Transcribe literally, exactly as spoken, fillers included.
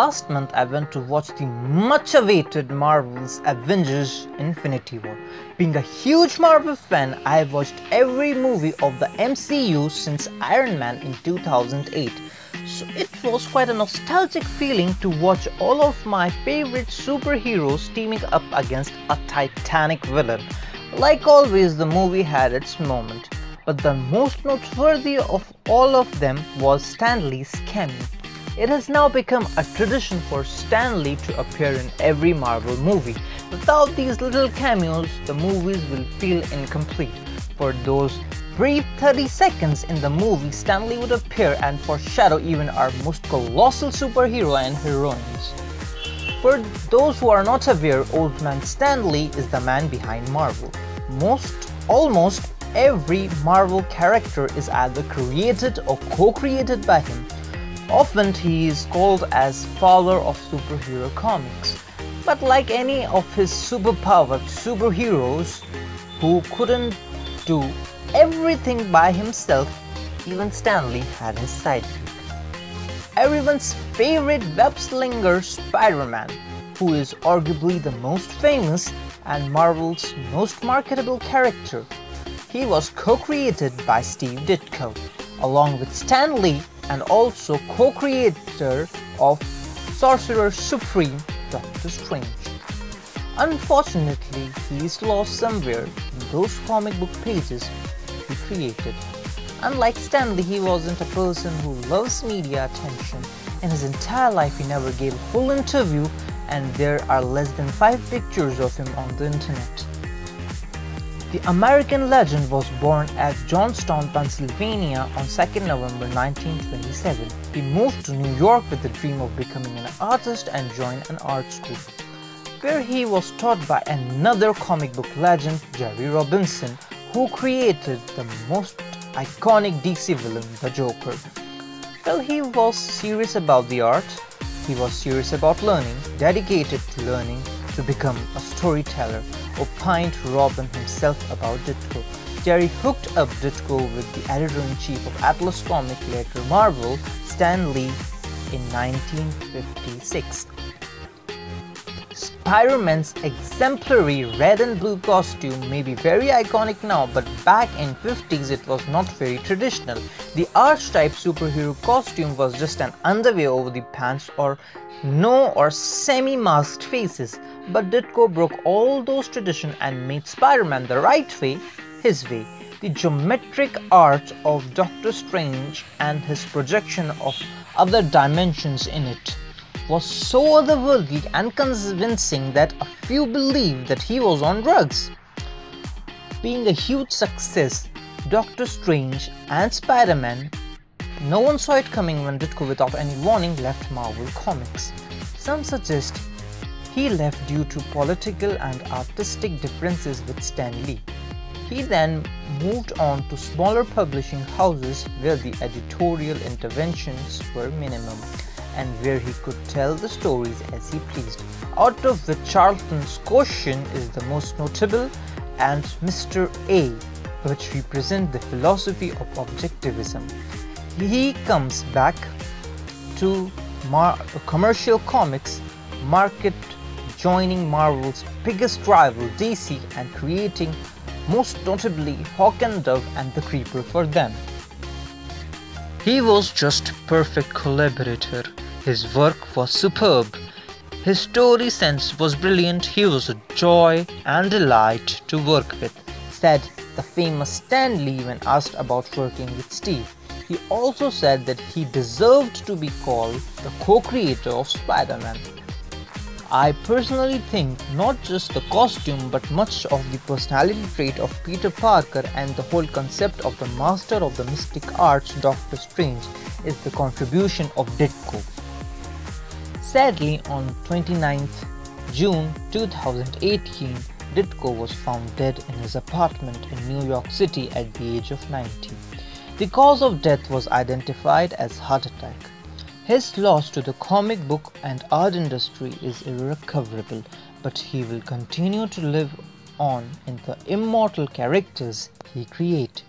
Last month I went to watch the much awaited Marvel's Avengers Infinity War. Being a huge Marvel fan, I have watched every movie of the M C U since Iron Man in two thousand eight. So it was quite a nostalgic feeling to watch all of my favorite superheroes teaming up against a titanic villain. Like always, the movie had its moment, but the most noteworthy of all of them was Stan Lee's cameo. It has now become a tradition for Stan Lee to appear in every Marvel movie. Without these little cameos, the movies will feel incomplete. For those brief thirty seconds in the movie, Stan Lee would appear and foreshadow even our most colossal superhero and heroines. For those who are not aware, Old Man Stan Lee is the man behind Marvel. Most, almost every Marvel character is either created or co-created by him. Often he is called as father of superhero comics. But like any of his superpowered superheroes who couldn't do everything by himself, even Stan Lee had his sidekick. Everyone's favorite web-slinger Spider-Man, who is arguably the most famous and Marvel's most marketable character. He was co-created by Steve Ditko, along with Stan Lee, and also co-creator of Sorcerer Supreme, Doctor Strange. Unfortunately, he is lost somewhere in those comic book pages he created. Unlike Stan Lee, he wasn't a person who loves media attention. In his entire life, he never gave a full interview, and there are less than five pictures of him on the internet. The American legend was born at Johnstown, Pennsylvania on second November nineteen twenty-seven. He moved to New York with the dream of becoming an artist and joined an art school, where he was taught by another comic book legend, Jerry Robinson, who created the most iconic D C villain, the Joker. Well, he was serious about the art, he was serious about learning, dedicated to learning to become a storyteller, opined Robin himself about Ditko. Jerry hooked up Ditko with the editor-in-chief of Atlas Comics, later Marvel, Stan Lee, in nineteen fifty-six. Spider-Man's exemplary red and blue costume may be very iconic now, but back in fifties it was not very traditional. The archetype superhero costume was just an underwear over the pants or no or semi-masked faces, but Ditko broke all those traditions and made Spider-Man the right way, his way. The geometric art of Doctor Strange and his projection of other dimensions in it was so otherworldly and convincing that a few believed that he was on drugs. Being a huge success, Doctor Strange and Spider-Man, no one saw it coming when Ditko, without any warning, left Marvel Comics. Some suggest he left due to political and artistic differences with Stan Lee. He then moved on to smaller publishing houses where the editorial interventions were minimum, and where he could tell the stories as he pleased, out of which Charlton's Caution is the most notable, and Mister A, which represent the philosophy of objectivism. He comes back to mar commercial comics market, joining Marvel's biggest rival D C and creating most notably Hawk and Dove and the Creeper for them. He was just a perfect collaborator. His work was superb, his story sense was brilliant, he was a joy and delight to work with, said the famous Stan Lee when asked about working with Steve. He also said that he deserved to be called the co-creator of Spider-Man. I personally think not just the costume but much of the personality trait of Peter Parker and the whole concept of the master of the mystic arts Doctor Strange is the contribution of Ditko. Sadly, on twenty-ninth June two thousand eighteen, Ditko was found dead in his apartment in New York City at the age of ninety. The cause of death was identified as heart attack. His loss to the comic book and art industry is irrecoverable, but he will continue to live on in the immortal characters he created.